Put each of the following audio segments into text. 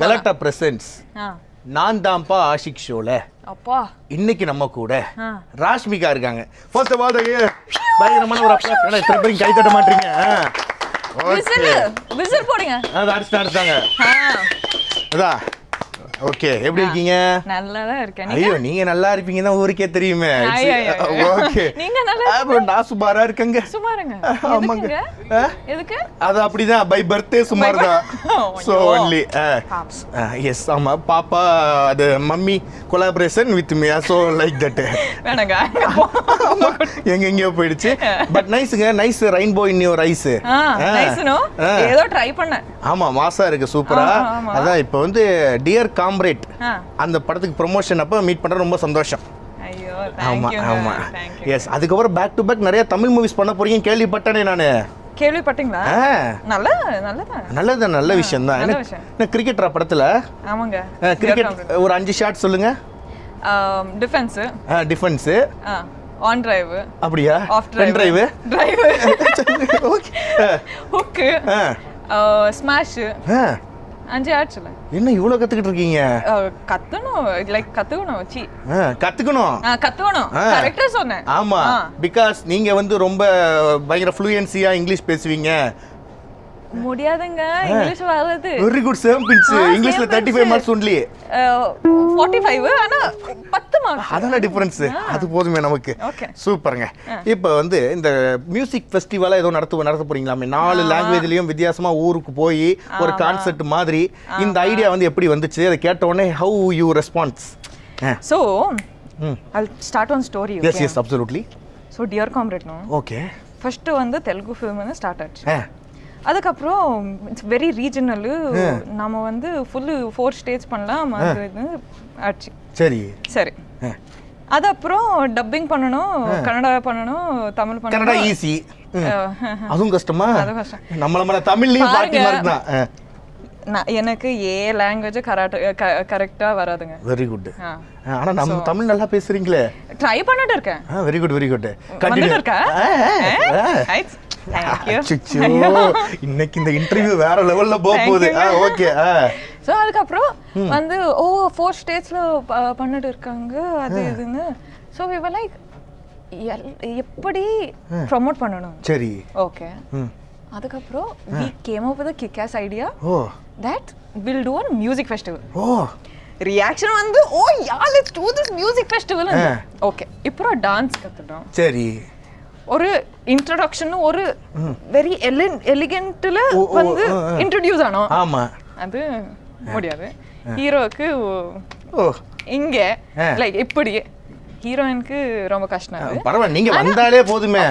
கலட்டா presence நான் தான்ப்பா ஆஷிக் ஷோல அப்பா இன்னைக்கு நம்ம கூட ராஷ்மிகா இருக்காங்க. ஃபர்ஸ்ட் ஆஃப் ஆல் பயங்கரமான ஒரு அப்ளாஸ். انا திருப்பியும் கை தட்ட மாட்டீங்க. விசில் விசில் போடுங்க. அத ஸ்டார்ட்தாங்க. அதா ஓகே எப்படி இருக்கீங்க? நல்லா தான் இருக்கேன். ஐயோ நீங்க நல்லா இருப்பீங்க தான் ஊருக்கே தெரியுமே. ஓகே நீங்க நல்லா அப்ப நான் சுமாரா இருக்கேங்க. சுமாராங்க எதுக்குங்க? எதுக்கு? அது அப்படிதான் பை பர்த்டே சுமார் தான். சோ ஒன்லி எஸ் ஆமா பாப்பா அது mummy collaboration with me so like that. வேணங்க எங்க எங்க போயிடுச்சு. பட் நைஸ்ங்க nice rainbow in your eyes. Nice no ஏதோ ட்ரை பண்ண. ஆமா மாசா இருக்கு சூப்பரா. அதான் இப்போ வந்து டியர் காம்ரேட் அந்த படத்துக்கு ப்ரமோஷன் அப்ப மீட் பண்ற ரொம்ப சந்தோஷம். ஐயோ थैंक यू ஆமா थैंक यू எஸ். அதுக்கு அப்புறம் பேக் டு பேக் நிறைய தமிழ் மூவிஸ் பண்ண போறீங்க கேள்விப்பட்டனே நானு. கேள்விப்பட்டீங்களா? நல்ல நல்லதா நல்லதா நல்ல விஷயம் தான். என்ன கிரிக்கெட்டரா படத்துல? ஆமாங்க கிரிக்கெட். ஒரு 5 ஷாட் சொல்லுங்க. டிஃபென்ஸ் டிஃபென்ஸ் ஆன் டிரைவ் அப்படியே off drive drive okay hook smash அஞ்சு ஆட்சல. என்ன இவ்ளோ கத்துக்கிட்டு இருக்கீங்க? கத்துணும் லைக் கத்துணும் சி கத்துணும் கத்துணும் கரெக்ட்டா சொன்னேன். ஆமா because நீங்க வந்து ரொம்ப பயங்கர ஃப்ளூயன்சியா இங்கிலீஷ் பேசுவீங்க. முடியாதுங்க இங்கிலீஷ் வராது. வெரி குட் சேம் பின்ஸ் இங்கிலீஷ்ல 35 மார்க்ஸ் only 45 ஆனா 10 மார்க்ஸ் அதான டிஃபரன்ஸ். அது போதுமே நமக்கு. சூப்பர்ங்க. இப்போ வந்து இந்த மியூசிக் ஃபெஸ்டிவலா ஏதோ நடத்த போறீங்களாமே 4 லாங்குவேஜ்லயும் வித்தியாசமா ஊருக்கு போய் ஒரு கான்செப்ட் மாதிரி. இந்த ஐடியா வந்து எப்படி வந்துச்சு? அதை கேட்ட உடனே how you response? So I'll start on story. Okay? Yes yes absolutely. So dear comrade no. Okay. First வந்து தெலுங்கு film வந்து ஸ்டார்ட் ஆச்சு. அதுக்கப்புறம் இட்ஸ் வெரி ரீஜனல். நாம வந்து ஃபுல் 4 ஸ்டேஜ் பண்ணலாம் அது ஆச்சு. சரி சரி அது அப்புறம் டப்பிங் பண்ணனும் கன்னடா பண்ணனும் தமிழ் பண்ணனும். கன்னடா ஈஸி அதுவும் கஷ்டமா? அது கஷ்டம். நம்மள தமிழ்லயே பாட்டி மாதிரி தான். எனக்கு ஏ லாங்குவேஜ் கரெக்ட்டா வராதுங்க. Very good. ஆனா நம்ம தமிழ் நல்லா பேசுறீங்களே. ட்ரை பண்ணிட்டு இருக்கேன். Very good very good. Continue right. இன்னைக்கு இந்த இன்டர்வியூ வேற லெவல்ல போக போகுது. ஓகே சோ அதுக்கப்புறம் வந்து ஓ 4 ஸ்டேஜ்ல பண்ணிட்டு இருக்காங்க அது இதுன்னு. சோ we were like எப்படி ப்ரோமோட் பண்ணனும். சரி ஓகே அதுக்கப்புறம் we came up with a kick ass idea that we'll do a music festival. Reaction வந்து oh yeah let's do this music festival. Okay இப்போ டான்ஸ் கத்துறோம். சரி ஒரு இன்ட்ரோடக்ஷன் ஒரு வெரி எலிகென்ட்ல வந்து இன்ட்ரோ듀ce ஆனோம். ஆமா அது முடியாது. ஹீரோக்கு ஓ இங்க லைக் இப்படி ஹீரோயினுக்கு ரொம்ப கஷ்டம். அது பரவா நீங்க வந்தாலே போதுமே.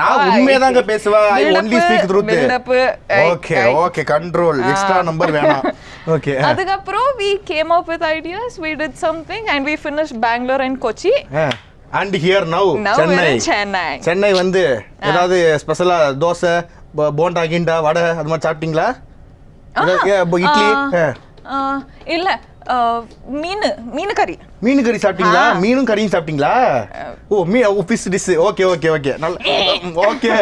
நான் உண்மையா தாங்க பேசுவேன். I only speak truth. Okay okay control extra number வேணாம். ஓகே அதுக்கு அப்புறம் we came up with ideas, we did something and we finished Bangalore and Kochi. And here now Chennai. Chennai வந்து ஏதாவது ஸ்பெஷலா தோசை போண்டா கிண்டா வடை அது மாதிரி சாப்பிட்டீங்களா? இட்லி இல்ல மீன் மீன் கறி. மீன் கறி சாப்பிட்டீங்களா? மீனும் கறியும் சாப்பிட்டீங்களா? Oh me fish dish. Okay okay okay நல்ல ஓகே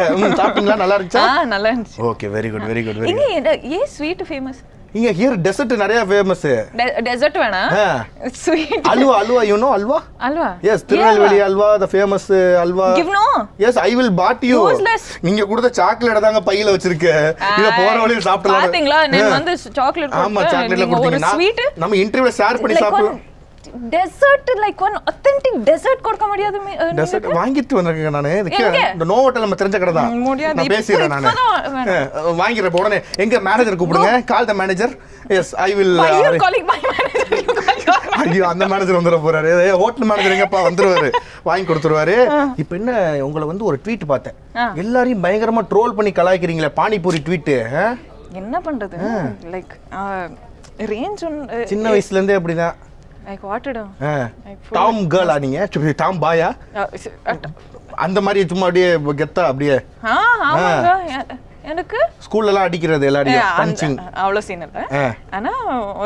சாப்பிட்டீங்களா? நல்லா இருந்துச்சா? நல்லா இருந்துச்சு. Okay very good very good very good. இங்க ஏ ஸ்வீட் ஃபேமஸ்? இங்க ஹியர் டெசர்ட் நிறைய ஃபேமஸ். டெசர்ட் வேணா sweet halwa halwa you know halwa halwa yes Tirunelveli halwa the famous halwa give no yes I will pot you useless. நீங்க கூட சாக்லேட் தாங்க பையில வச்சிருக்கீங்க. இத போற வழியில சாப்பிடலாம். பாத்தீங்களா நான் வந்து சாக்லேட் கொடுத்தேன். ஆமா சாக்லேட்ல கொடுத்தீங்க. ஸ்வீட் நம்ம இன்டர்வியூல ஷேர் பண்ணி சாப்பிடுவோம். Dessert like one authentic dessert கொடுக்க முடியாது. டெசர்ட் வாங்கிட்டு வந்திருக்கேன் நானு. இந்த நோவட்டல் நம்ம தெரிஞ்ச கடை தான். நான் பேசிறேன் நானு வாங்கிற உடனே. எங்க மேனேஜர் கூப்பிடுங்க. Call the manager. Yes I will I calling my manager. You call your ஐயோ அந்த மேனேஜர் வந்துற போறாரு. ஹோட்டல் மேனேஜர் எங்கப்பா வந்துருவாரு வாங்கி கொடுத்துருவாரு. இப்போ என்ன உங்களை வந்து ஒரு ட்வீட் பார்த்தேன். எல்லாரையும் பயங்கரமா ட்ரோல் பண்ணி கலாய்க்கிறீங்களே பானிபூரி ட்வீட். என்ன பண்றது லைக் ரேஞ்ச் சின்ன வயசுல இருந்தே அப்படிதான். லைக் வாட்டடா லைக் டாம் गर्ल ஆனீங்க டாம் பாயா அந்த மாதிரி சும்மா அப்படியே கெத்தா அப்படியே. ஆமாங்க எனக்கு ஸ்கூல்லலாம் அடிக்கிறது எல்லாரும் பஞ்சிங் அவ்ளோ சீன் இல்ல. ஆனா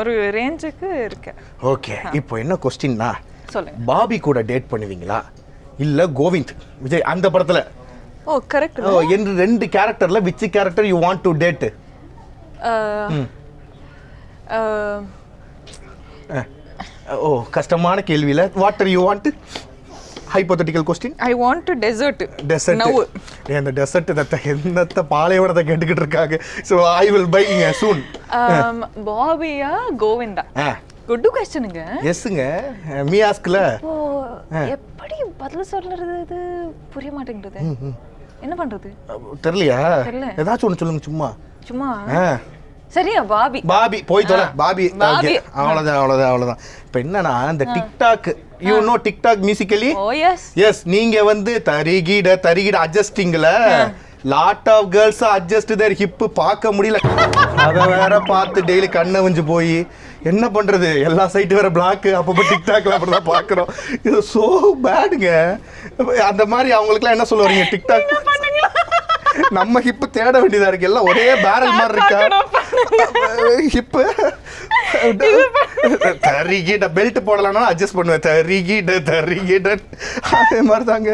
ஒரு ரேஞ்சுக்கு இருக்கு. ஓகே இப்போ என்ன क्वेश्चनனா சொல்லுங்க. பாபி கூட டேட் பண்ணுவீங்களா இல்ல கோவிந்த் விஜய் அந்த படத்துல ஓ கரெக்ட் ஓ இந்த ரெண்டு கரெக்டர்ல which character you want to date? Oh, customer kelvila. What do you want? Hypothetical question. I want a dessert. Dessert. Now. Yeah, the dessert that the palayavar that gettirukaga. So I will buy soon. Bobby, Govinda. Good question inga. Yes inga. Me ask la. Oh, eppadi badal solradhu puriya maatengudhu. Enna pandrathu? Therliya. Edha solunga chumma. Chumma. சரியா பாபி பாபி போய் தோல பாபி அவ்வளவுதான் அவ்வளவுதான் இப்போ என்னன்னா அந்த TikTok you know TikTok musically oh yes yes நீங்க வந்து தரிகிட அட்ஜஸ்டிங்ல lot of girls adjust there hip பார்க்க முடியல அத வேற பார்த்து டெய்லி கண்ணை வஞ்சி போய் என்ன பண்றது எல்லா சைட் வேற பிளாக் அப்பப்ப டிக்டாக்ல அப்படி தான் பார்க்கறோம் இது சோ பேட்ங்க அந்த மாதிரி அவங்களுக்கு என்ன சொல்லுவீங்க டிக்டாக் என்ன பண்ணுவீங்க நம்ம ஹிப் தேட வேண்டியதா இருக்கு எல்லாம் ஒரே பேரல் மாதிரி இருக்கா ஹிப் தரிகிட பெல்ட் போடலனா அட்ஜஸ்ட் பண்ணுவே தரிகிட அதே மாதிரி தாங்க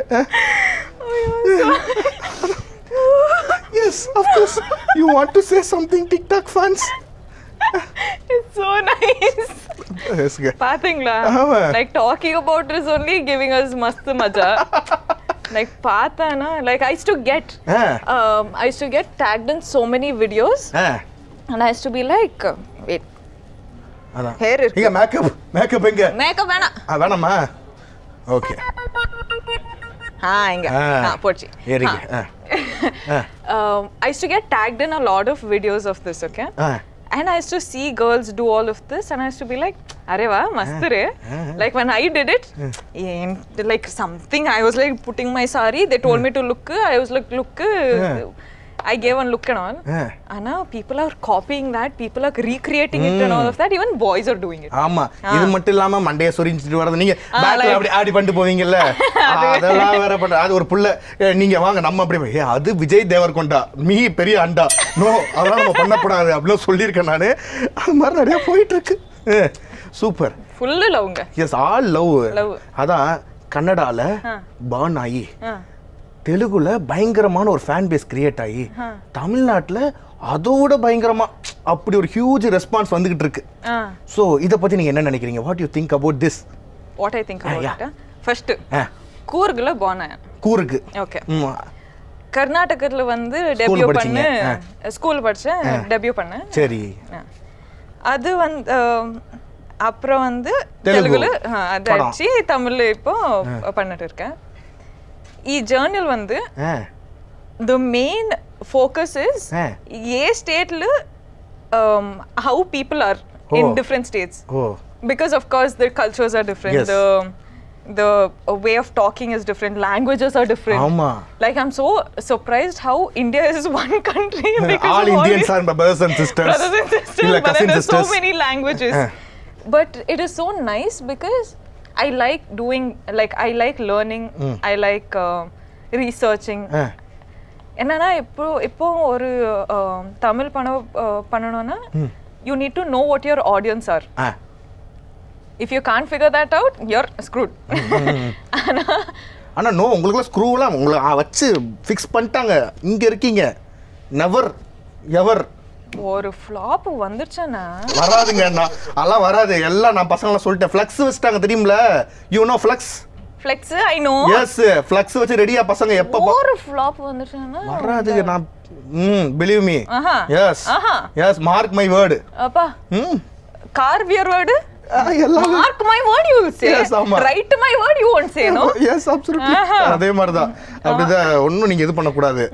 Yes of course you want to say something TikTok fans It's so nice Yes பாத்தீங்களா like talking about is only giving us mast maja like paatha na like I used to get tagged in so many videos and I used to be like wait ana hair inga makeup inga makeup vena vena ma okay ha inga na pochi hair inga I used to get tagged in a lot of videos of this okay and I used to see girls do all of this and I used to be like are va mast re like when I did it like something I was like putting my saree they told me to look I was like look I gave one look and all and now people are copying that people are recreating it and all of that even boys are doing it ஆமா இது மட்டும் இல்லாம மண்டைய சொரிஞ்சிட்டு வரது நீங்க பேக்ல அப்படியே ஆடி பண்ணிட்டு போவீங்கல்ல அதெல்லாம் வேற பண்ற அது ஒரு புள்ள நீங்க வாங்க நம்ம அப்படியே அது விஜய் தேவர்கொண்டா மீ பெரிய அண்டா நோ அதெல்லாம் நம்ம பண்ணப்படாது அப்படியே சொல்லிருக்கேன் நானு அது மாதிரி நிறைய போயிட்டு இருக்கு சூப்பர் ஃபுல் லவ்ங்க எஸ் ஆல் லவ் அதான் கன்னடால பான் ஆயி தெலுங்குல பயங்கரமான ஒரு ஃபேன் பேஸ் கிரியேட் ஆகி தமிழ்நாட்டுல அதோட பயங்கரமா அப்படி ஒரு ஹியூஜ் ரெஸ்பான்ஸ் வந்துகிட்டு இருக்கு சோ இத பத்தி நீங்க என்ன நினைக்கிறீங்க what you think about this what I think about it first கூர்க்ல போனா கூர்க் ஓகே கர்நாடகத்துல வந்து டெபியூ பண்ணு ஸ்கூல் படிச்சேன் டெபியூ பண்ணு சரி அது வந்து அப்புறம் வந்து தெலுங்குல அதாச்சி தமிழ்ல இப்போ பண்ணிட்டு இருக்கேன் ಈ ಜರ್ನಲ್ வந்து the main focus is a state how people are in different states because of course their cultures are different yes. the way of talking is different languages are different Amma. Like I'm so surprised how India is one country because all Indians are brothers and sisters like there are so many languages but it is so nice because I like doing like I like learning I like researching என்னன்னா இப்போ ஒரு தமிழ் பண்ணனும்னா you need to know what your audience are if you can't figure that out you're screwed ஆனா no உங்களுக்கு ஸ்க்ரூலாம் உங்களுக்கு வச்சு fix பண்ணிட்டாங்க இங்க இருக்கீங்க never ever ஒரு ஃப்ளாப் வந்துச்சனா வராதுங்க அண்ணா அல வராது எல்லாம் நான் பசங்கள சொல்லிட்டேன் ஃப்ளக்ஸ் வச்சிட்டாங்க தெரியும்ல you know flex I know yes flex வச்சி ரெடியா பசங்க எப்ப ஒரு ஃப்ளாப் வந்துச்சனா வராதுங்க நான் believe me yes yes mark my word அப்பா கார்வ் யுவர் வேர்ட் எல்லாரும் mark my word you will say right my word you won't say no yes absolutely அதே மாதிரி தான் அப்படியே ஒண்ணு நீங்க எது பண்ண கூடாது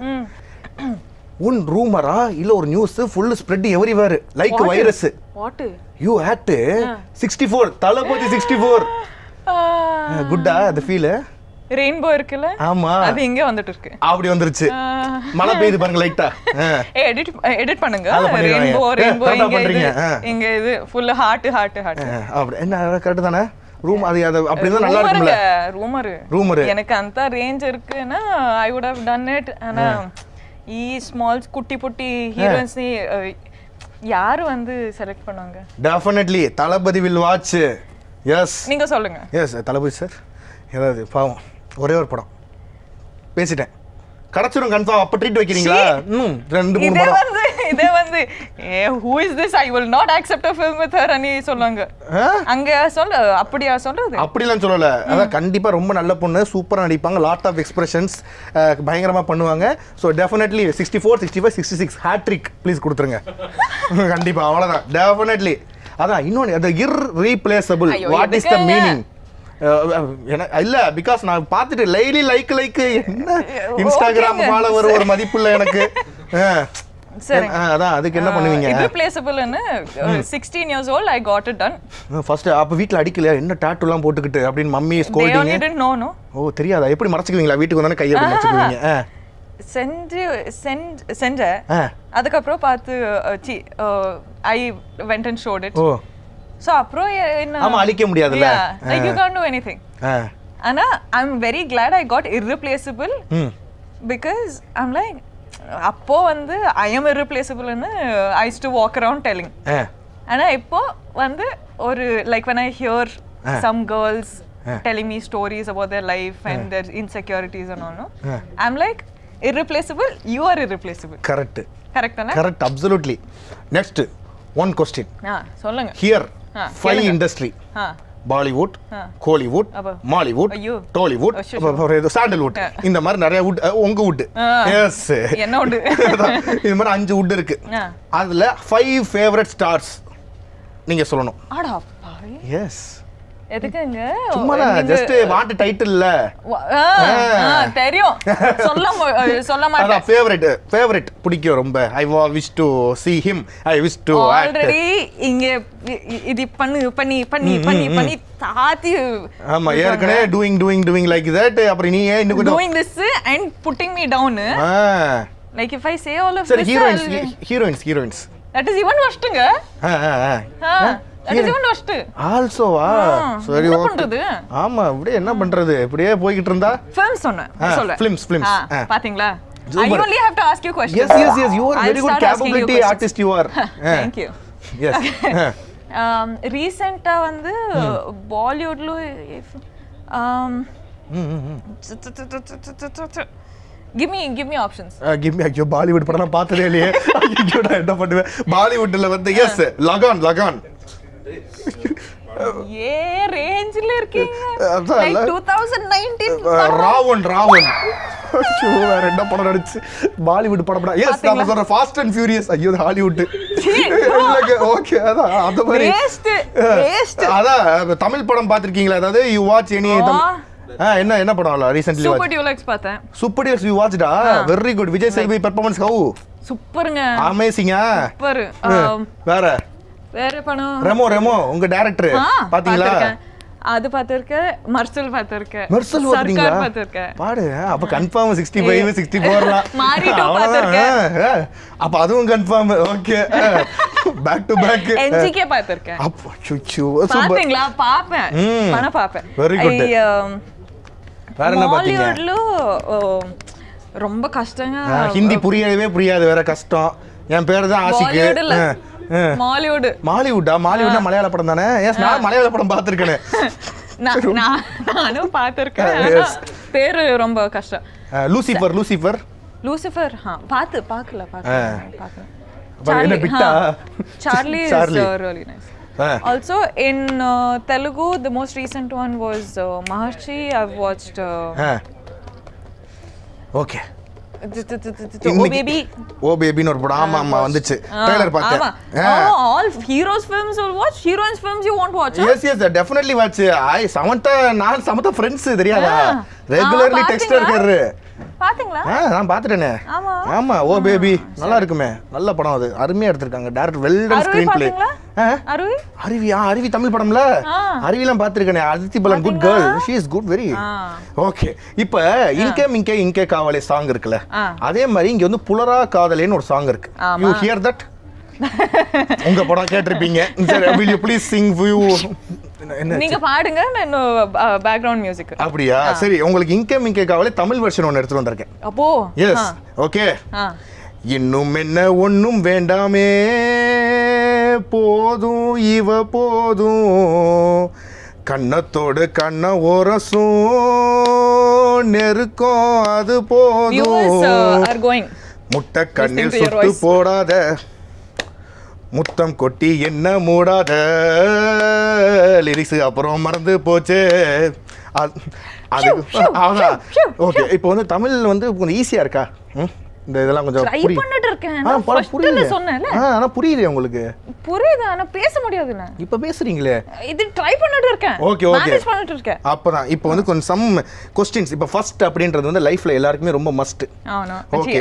one rumor illa or news full spread everywhere like what virus is? What you had 64 talapathi 64 good the feel rainbow irukla ama adu inge vandirukku avadi vandiruchu mala peyidu parunga light edit panunga rainbow inge idu full heart avadi enna correct thana room adu apdi da nalla irukumla rumor enak anta range irukku na I would have done it ana ಈ small ಕುಟ್ಟಿ ಪುಟ್ಟಿ heroes ನಿ ಯಾರು வந்து select பண்ணுவாங்க definitely Thalapathy will watch yes நீங்க சொல்லுங்க yes Thalapathy sir ஏதாவது பாவம் ஒரே ஒரு படம் பேசிட்டேன் கடச்சுரும் கன்ஃபார்ம் அப்ப ட்ரீட் வைக்கிறீங்களா ரெண்டு மூணு படம் இதே வந்து who is this I will not accept a film with her அனி சொல்வாங்க அங்க சொல்ல அப்படியா சொல்றது அப்படிலாம் சொல்லல அத கண்டிப்பா ரொம்ப நல்ல பொண்ணு சூப்பரா நடிப்பாங்க lot of expressions பயங்கரமா பண்ணுவாங்க so definitely 64 65 66 hat trick please கொடுத்துருங்க கண்டிப்பா அவ்வளவுதான் definitely அதான் இன்னொரு அது irreplaceable what is the meaning இல்ல because நான் பார்த்துட்டு லைலி லைக் என்ன Instagram ஃபாலோவர் ஒரு மதிப்பு இல்ல எனக்கு சரி அதான் அதுக்கு என்ன பண்ணுவீங்க irreplaceable ன்னு 16 years old I got it done first அப்ப வீட்ல அடிக்கல என்ன டாட்டூலாம் போட்டுக்கிட்டு அப்படி mummy scolding they didn't know no ஓ தெரியாதா எப்படி மறைச்சுக்குவீங்களா வீட்டுக்கு வந்தானே கைய அப்படி மறைச்சுக்குவீங்க send அதுக்கு அப்புறம் பார்த்து I went and showed it oh. So apro enna ama alike mudiyadala yeah like you can't do anything ana I'm very glad I got irreplaceable because I'm like appo vandu I am irreplaceable nu I used to walk around telling ana ippo vandu or like when I hear some girls telling me stories about their life and their insecurities and all no I'm like irreplaceable you are irreplaceable correct correct ana correct absolutely next one question solunga here five industry bollywood hollywood mollywood tollywood sandalwood indha mari nariya wood unga wood yes enna wood indha mari 5 wood irukku adula five favorite stars neenga solano ada appa yes எதுக்குங்க சும்மா just what title இல்ல தெரியும் சொல்ல மாட்டேன் அத favourite பிடிக்கும் ரொம்ப I wish to see him I wish to already இங்க இது பண்ணி தாதி ஆமா ஏர்க்கனே doing like that அப்புறம் நீ ஏன் இன்னும் doing this and putting me down like if I say all of this heroines that is even worstங்க அதுக்கு வந்து ஒஸ்ட் ஆல்சோ வா சரி என்ன பண்றது ஆமா அப்படியே என்ன பண்றது அப்படியே போயிட்டு இருந்தா ஃபிலிம்ஸ் சொன்னேன் ஃபிலிம்ஸ் பாத்தீங்களா I only have to ask you questions yes you are very good capability artist you are thank you yes recent வந்து பாலிவுட்ல give me options give me your bollywood படனா பார்த்ததே இல்லையே ஐயோடா என்ன பண்ணுவே பாலிவுட்ல வந்து yes lagan ये range ले रखीங்க like 2019 Raavan ஐயோ வேற என்ன படம் நடிச்சு பாலிவுட் படம்டா எஸ் நாம சொல்ற ஃபாஸ்ட் அண்ட் ஃபியூரியஸ் ஐயோ ஹாலிவுட் இல்லங்க ஓகே அத அந்த மாதிரி வேஸ்ட் அத தமிழ் படம் பாத்திருக்கீங்களா அதாவது you watch any என்ன என்ன படம்ல ரீசன்ட்லி watch சூப்பர் டியூலக்ஸ் பார்த்தேன் super deluxe you watched very good Vijay Sethupathi performance how சூப்பர்ங்க அமேசிங்கா சூப்பர் வேற வேற பணம் ரெமோ உங்க டைரக்டர் பாத்தீங்களா அது பாத்திருக்கேன் மர்சல் பாத்திருக்கேன் பாடு அப்ப கன்ஃபார்ம் 65 64 தான் மாரிட்டோ பாத்திருக்கேன் அப்ப அதுவும் confirm okay back to back NGK பாத்திருக்கேன் அப்ப சுச்சு பாத்தீங்களா பாப்பேன் பண பாப்பேன் வெரி குட் வேற என்ன பாத்தீங்க ரொம்ப கஷ்டங்க ஹிந்தி புரியவே புரியாது வேற கஷ்டம் என் பேர் தான் ஆஷிக் மாலிவுட் மலையாள படம் தானே எஸ் நான் மலையாள படம் பாத்துர்க்கனே நானும் பாத்துர்க்கேன் பேரு ரொம்ப கஷ்டம் லூசிபர் ஹ பாக்கல என்ன பிட்டா Charlie is really nice also in Telugu the most recent one was Maharshi I've watched okay oh baby னு ஒரு படம் ஆமா வந்துச்சு ட்ரைலர் பார்த்தேன் ஆமா all heroes films will watch heroines films you want watch yes yes definitely watch I Samantha friends தெரியாதா regularly text இருக்காரு பாத்தீங்களா நான் பார்த்துட்டேனே ஆமா ஆமா ஓ பேபி நல்லா இருக்குமே நல்ல படம் அது அருமையா எடுத்துட்டாங்க director well done screenplay Aruvi Tamil படம்ல அருவிலாம் பார்த்திருக்கேனே Aditi Balan good girl she is good very okay இப்போ இன்கே காவலே சாங் இருக்குல அதே மாதிரி இங்க வந்து புலரா காதலேன்னு ஒரு சாங் இருக்கு you hear that உங்க படம் கேட்டிருப்பீங்க சரி will you please sing for you நீங்க பாடுங்க நான் பேக்ரவுண்ட் மியூзик அப்படியே சரி உங்களுக்கு இன்கே காவலே தமிழ் வெர்ஷன் ஒன்னு எடுத்து வந்திருக்கேன் அப்போ எஸ் ஓகே இன்னும் என்ன ஒண்ணும் வேண்டாமே போதும் இவ போதும் கண்ணத்தோடு கண்ண ஒரசும் நெருக்கம் அது போதும் முட்டை கண்ணில் சுட்டு போடாத முத்தம் கொட்டி என்ன மூடாத லிரிக்ஸ் அப்புறம் மறந்து போச்சு அது அவ்வளோ. ஓகே, இப்போ வந்து தமிழ் வந்து கொஞ்சம் ஈஸியாக இருக்கா? இந்த இதெல்லாம் கொஞ்சம் ட்ரை பண்ணிட்டு இருக்கேன். ஃபர்ஸ்ட் புரியல சொன்னேல. ஆனா புரியல உங்களுக்கு? புரியல, ஆனா பேச முடியாதுல. இப்போ பேசுறீங்களே. இது ட்ரை பண்ணிட்டு இருக்கேன். Okay okay. மேனேஜ் பண்ணிட்டு இருக்கேன். அப்பதான் இப்போ வந்து கொஞ்சம் சம் क्वेश्चंस இப்போ ஃபர்ஸ்ட் அப்படின்றது வந்து லைஃப்ல எல்லாருக்குமே ரொம்ப மஸ்ட். ஆனா ஓகே.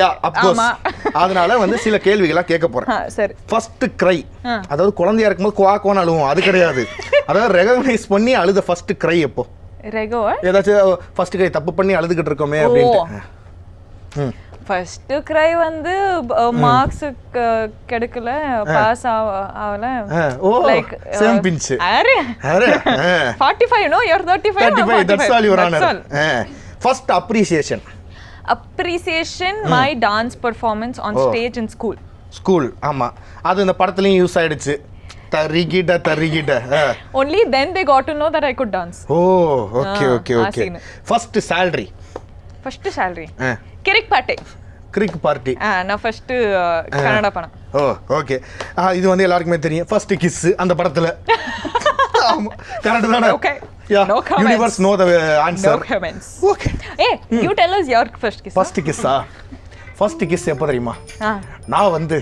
Yeah of course. அதனால வந்து சில கேள்விகளா கேட்க போறேன். சரி. First cry. அதாவது குழந்தையா இருக்கும்போது குவா கோன அழுவும் அது கிடையாது. அதாவது ரெகனைஸ் பண்ணி அழுத ஃபர்ஸ்ட் கிரை எப்போ? ரெகோ. ஏதாச்சும் ஃபர்ஸ்ட் கிரை தப்பு பண்ணி அழுதுகிட்டு இருக்கோமே அப்படினு. ஃபர்ஸ்ட் கிரை வந்து மார்க்ஸ் கிடைக்கல, பாஸ் ஆவல, லைக் சேம் பிஞ்ச். அரே அரே 45 no your 35 that's all your honour. First appreciation. Appreciation my dance performance on stage in school. School ஆமா, அது இந்த படத்துலயும் யூஸ் ஆயிடுச்சு. தரிகிட தரிகிட. only then they got to know that I could dance. oh okay okay okay. first salary. first salary Kirik Party. Kirik Party நான் first Kannada பணம். Oh okay, இது வந்து எல்லாருக்குமே தெரியும். ஃபர்ஸ்ட் கிஸ் அந்த படத்துல. ஆமா கரெக்ட் தான. Okay universe no the answer. Okay ஏ you tell us your first kiss. First கிஸ்ஸா? ஃபர்ஸ்ட் கிஸ் எப்ப தெரியுமா? நான் வந்து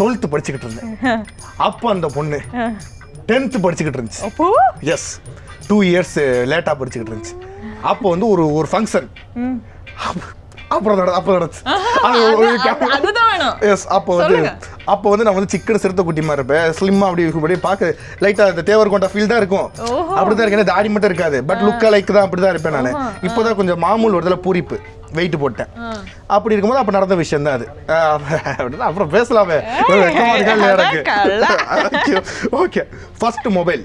12th படிச்சிட்டு இருந்தேன். அப்ப அந்த பொண்ணு 10th படிச்சிட்டு இருந்துச்சு. அப்போ எஸ் 2 இயர்ஸ் லேட்டா படிச்சிட்டு இருந்துச்சு. அப்ப வந்து ஒரு ஃபங்க்ஷன் சிக்கன் சிறுத்தை குட்டி மாதிரி இருப்பேன். ஸ்லிம்மா அப்படி பார்க்க லைட்டா தேவரகோண்டா ஃபீல் தான் இருக்கும். அப்படிதான் இருக்கேன், தாடி மட்டும் இருக்காது, பட் லுக்கா லைக் தான் அப்படிதான் இருப்பேன் நான். இப்போதான் கொஞ்சம் மாமூல் வருதுல பூரிப்பு வெயிட் போட்டேன். அப்படி இருக்கும்போது அப்ப நடந்த விஷயம் தான் அது. அப்புறம் பேசலாமே. Okay first mobile.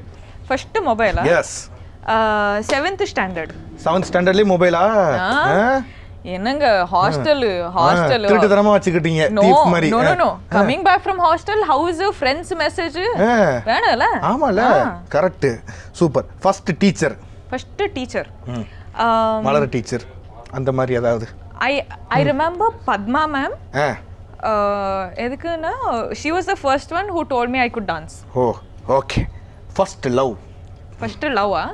ஃபர்ஸ்ட் மொபைலா? Yes 7th standard. 7th ஸ்டாண்டர்ட்லயே மொபைலா? என்னங்க ஹாஸ்டல் ஹாஸ்டல் திருட்டு தரமா வச்சிட்டீங்க டீப் மாதிரி. No no no coming back from hostel house friends message வேணல. ஆமால correct super. First teacher. First teacher Malar teacher அந்த மாதிரி ஏதாவது? I remember Padma ma'am. எதுக்குன்னா she was the first one who told me I could dance. Oh okay. First love. First லவ்வா?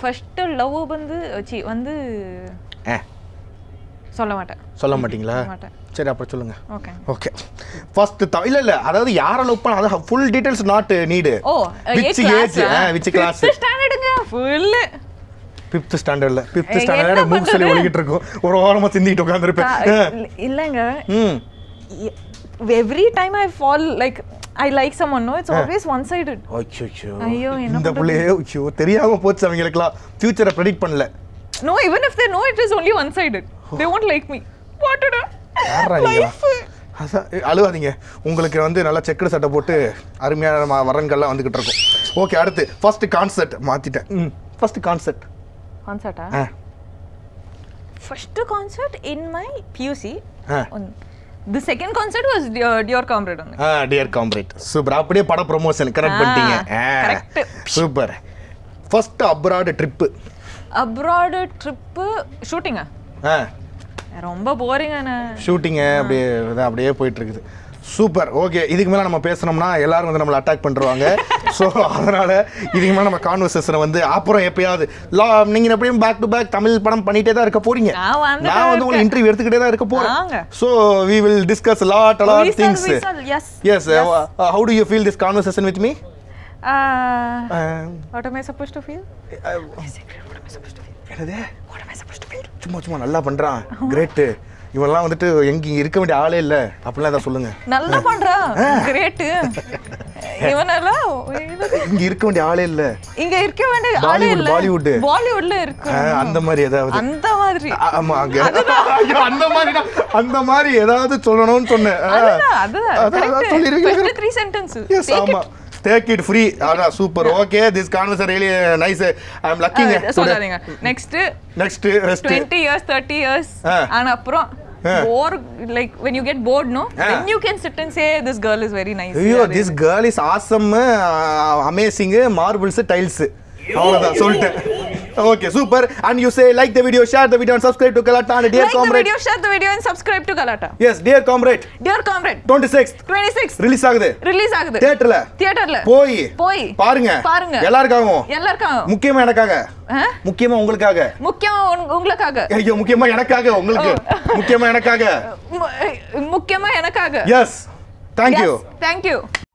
First love வந்து சீ வந்து சொல்ல மாட்டேன். சொல்ல மாட்டீங்களா? சரி அப்புறம் சொல்லுங்க. Okay okay. ஃபர்ஸ்ட் இல்ல இல்ல அதாவது யாரை லவ் பண்ண அத full details not need. Oh which age? which class? Fifth standardங்க. full fifth standardல. fifth standardல மூக்குல ஒளிக்கிட்டு இருக்கும். ஒரு ஓரமா சிந்திட்டு உட்கார்ந்திருப்பேன். இல்லங்க every time I fall like I like someone, no, it's always one-sided. Achcho. Ayyo, inda pulle achcho theriyama pochu avangalukla future predict pannala. No, even if they know it is only one-sided, they won't like me. What to do? Life. Asa aluvaadinga. Ungalku vandu nalla checked satta potu arumiyana varangalla vandukittu irukum. Okay, aduthu first concert maatiten. First concert. Concert ah? First concert in my PUC. The second concert was Dear Comrade only. Dear Comrade. Super. அப்படியே பட promotion correct பண்ணிட்டீங்க. Correct. Super. First abroad trip. Abroad trip ஷூட்டிங்கா? ரொம்ப போரிங்கான ஷூட்டிங்க அப்படியே அப்படியே போயிட்டு இருக்குது. சூப்பர். ஓகே, இதுக்கு மேல நம்ம பேசணும்னா எல்லாரும் வந்து நம்மள அட்டாக் பண்ணிடுவாங்க. சோ அதனால இதுக்கு மேல நம்ம கான்வர்சேஷனை வந்து அப்புறம் எப்பயாவது நீங்க எப்படியும் பேக் டு பேக் தமிழ் படம் பண்ணிட்டே தான் இருக்க போறீங்க. நான் வந்து உங்களுக்கு இன்டர்வியூ எடுத்துக்கிட்டே தான் இருக்க போறேன். So we will discuss a lot things. Yes. How do you feel this conversation with me? What am I supposed to feel? What am I supposed to feel? என்னது? What am I supposed to feel? சும்மா நல்லா பண்றான். Great. இவெல்லாம் வந்துட்டு எங்க இருக்க வேண்டிய ஆளே இல்ல அப்படிலாம் ஏதாவது சொல்லுங்க. நல்லா பண்றா கிரேட். இவனால இங்க இருக்க வேண்டிய ஆளே இல்ல. இங்க இருக்க வேண்டிய ஆளே இல்ல. பாலிவுட்ல இருக்கு அந்த மாதிரி ஏதாவது. அந்த மாதிரி ஆமா அந்த மாதிரி அந்த மாதிரி ஏதாவது சொல்லணும்னு சொன்னேன். அதான் சொல்லிருக்கீங்க. 3 sentences. Yes, ஆமா. Take it free. Ana super. Okay, this conversation really nice. I am lucky. Sodaringa. Next 20 years, 30 years. Ana apro bore like when you get bored, no? Then you can sit and say this girl is very nice. Yo, this girl is awesome, amazing, marbles, tiles. Avada solte. Okay, super. And you say like the video, share the video, and subscribe to Kalata. And dear like comrade, the video, share the video, and subscribe to Kalata. Yes, dear comrade. Dear comrade. 26th. Release agde. Theater la. Poi. Parunga. Yallar kaagum. Mukkiyama enakaaga. Ayyo, mukkiyama enakaaga ungalku. Yes. Thank you.